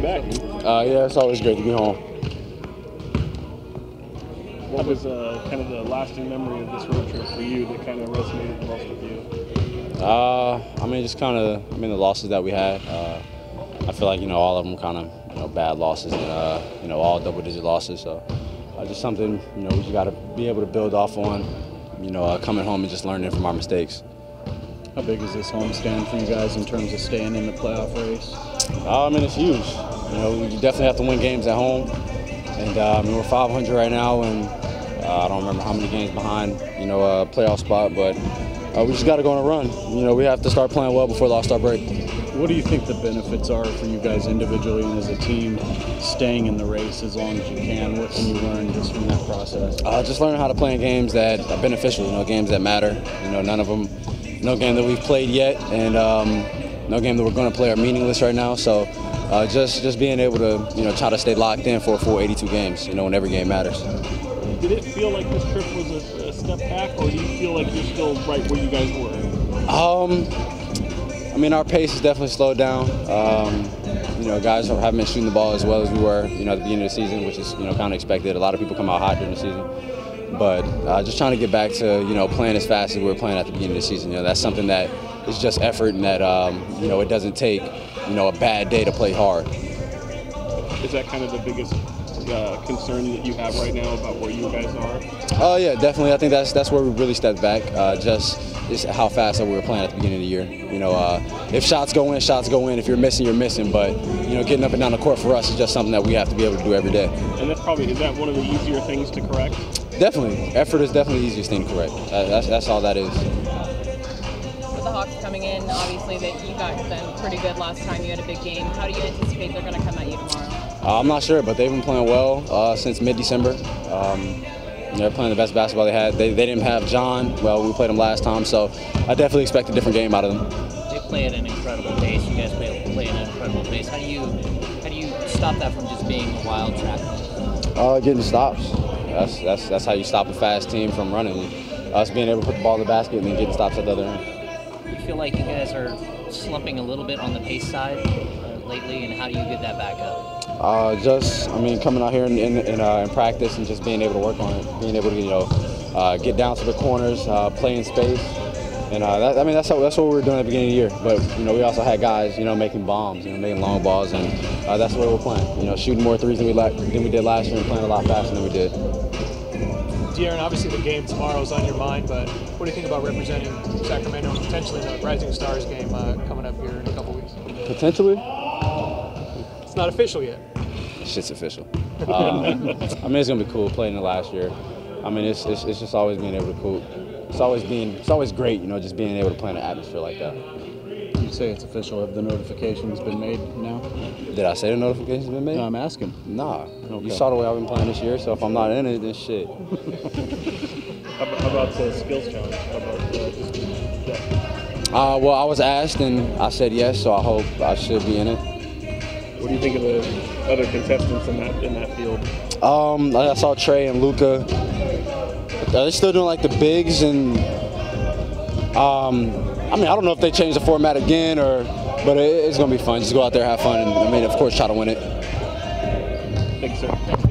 you back. Yeah, it's always great to be home. What was kind of the lasting memory of this road trip for you that kind of resonated the most with you? I mean, just kind of, the losses that we had. I feel like, all of them kind of, bad losses and, all double-digit losses. So just something, we just got to be able to build off on, coming home and just learning from our mistakes. How big is this homestand for you guys in terms of staying in the playoff race? I mean, it's huge. You definitely have to win games at home. And we're 500 right now, and I don't remember how many games behind, a playoff spot, but we just got to go on a run. We have to start playing well before the All-Star break. What do you think the benefits are for you guys individually and as a team, staying in the race as long as you can? What can you learn just from that process? Just learning how to play in games that are beneficial, games that matter. None of them, no game that we've played yet, and no game that we're going to play are meaningless right now. So. Just being able to, try to stay locked in for a full 82 games, when every game matters. Did it feel like this trip was a step back, or do you feel like you're still right where you guys were? I mean, our pace has definitely slowed down. Guys haven't been shooting the ball as well as we were, at the beginning of the season, which is, kind of expected. A lot of people come out hot during the season. But just trying to get back to, playing as fast as we were playing at the beginning of the season. That's something that is just effort, and that, it doesn't take a bad day to play hard. Is that kind of the biggest concern that you have right now about where you guys are? Oh yeah, definitely. I think that's where we really stepped back. Just how fast that we were playing at the beginning of the year. If shots go in, shots go in. If you're missing, you're missing. But getting up and down the court for us is just something that we have to be able to do every day. And that's probably, is that one of the easier things to correct? Definitely, effort is definitely the easiest thing to correct. That's all that is. Coming in, obviously that you got them pretty good last time. You had a big game. How do you anticipate they're going to come at you tomorrow? I'm not sure, but they've been playing well since mid-December. They're playing the best basketball they had. They didn't have John. Well, we played them last time, so I definitely expect a different game out of them. They play at an incredible pace. You guys play at an incredible pace. How do you stop that from just being a wild track? Getting stops. That's how you stop a fast team from running. Us being able to put the ball in the basket and then getting stops at the other end. I feel like you guys are slumping a little bit on the pace side lately, and how do you get that back up? Coming out here in practice and just being able to work on it, being able to get down to the corners, play in space, and that's what we were doing at the beginning of the year. But we also had guys making bombs, making long balls, and that's what we were playing. Shooting more threes than we did last year, and playing a lot faster than we did. De'Aaron, obviously the game tomorrow is on your mind, but what do you think about representing Sacramento and potentially the Rising Stars game coming up here in a couple weeks? Potentially? It's not official yet. Shit's official. It's gonna be cool playing it last year. It's just always being able to it's always great, just being able to play in an atmosphere like that. You say it's official. Have the notifications been made now? Did I say the notifications been made? No, I'm asking. Nah. Okay. You saw the way I've been playing this year, so if I'm not in it, then shit. How about the skills challenge? How about that? Well, I was asked, and I said yes, so I hope I should be in it. What do you think of the other contestants in that field? I saw Trey and Luca. They're still doing, the bigs, and I don't know if they changed the format again, but it's going to be fun. Just go out there, have fun, and, of course, try to win it. Thanks, sir.